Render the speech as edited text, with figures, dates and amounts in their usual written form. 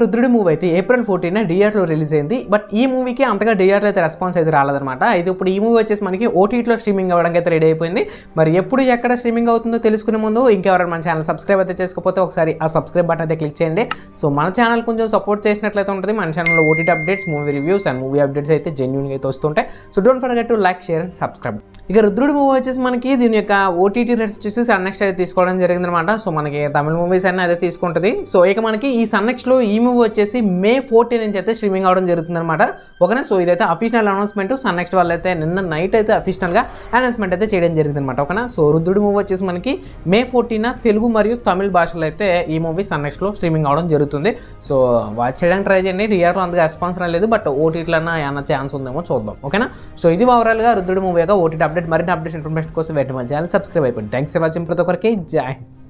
Rudrudu movie అయితే April 14th DR లో release అయింది. బట్ ఈ మూవీకి అంతగా DR లో అయితే రెస్పాన్స్ అయితే రాలేదన్నమాట. అయితే ఇప్పుడు ఈ మూవీ వచ్చేసి మనకి OTT లో స్ట్రీమింగ్ అవ్వడానికి అయితే రెడీ అయిపోయింది. మరి ఎప్పుడు ఎక్కడ స్ట్రీమింగ్ అవుతుందో తెలుసుకునే ముందు ఇంకెవరైనా మన ఛానల్ సబ్స్క్రైబ్ అయితే చేసుకోకపోతే ఒకసారి ఆ సబ్స్క్రైబ్ బటన్ అయితే క్లిక్ చేయండి. సో మన ఛానల్ కొంచెం సపోర్ట్ చేసినట్లయితే ఉంటుంది. మన ఛానల్ లో OTT updates, movie reviews and movie updates అయితే జెన్యూన్ గా అయితే వస్తుంటాయి. So don't forget to like, share and subscribe. ఇక రుద్రుడు మూవీ వచ్చేసి మనకి దీని యొక్క OTT రైట్స్ వచ్చేసి సన్ నెక్స్ట్ అయితే తీసుకోవడం జరిగిందనమాట. సో మనకి తమిళ మూవీస్ అయినా అదే తీసుకుంటుంది. సో ఇక మనకి ఈ సన్ నెక్స్ట్ లో ఈ మూవీ వచ్చేసి May 14th నుంచి అయితే స్ట్రీమింగ్ అవడం జరుగుతుందన్నమాట. ఓకేనా? సో ఇదైతే అఫీషియల్ అనౌన్స్మెంట్ సన్ నెక్స్ట్ వాళ్ళు అయితే నిన్న నైట్ అయితే అఫీషియల్గా అనౌన్స్మెంట్ అయితే చేయడం జరిగిందనమాట. ఓకేనా? సో రుద్రుడు మూవీ వచ్చేసి మనకి May 14th తెలుగు మరియు తమిళ భాషలో అయితే ఈ మూవీ సన్ నెక్స్ట్లో స్ట్రీమింగ్ అవడం జరుగుతుంది. సో వాచ్ చేయడానికి ట్రై చేయండి. రియర్లో అంతగా రెస్పాన్స్ రాలేదు, బట్ OTTలన్నా ఏమైనా ఛాన్స్ ఉందేమో చూద్దాం. ఓకేనా? సో ఇది ఓవరాల్గా రుద్రుడు మూవీగా OTT అప్డేట్, మరిన్ని అప్డేట్స్ ఇన్ఫర్మేషన్ కోసం వెంటనే ఛానల్ సబ్స్క్రైబ్ అయిపోయింది. థ్యాంక్స్ ఫర్ వాచింగ్ ప్రతి ఒక్కరికి. జై.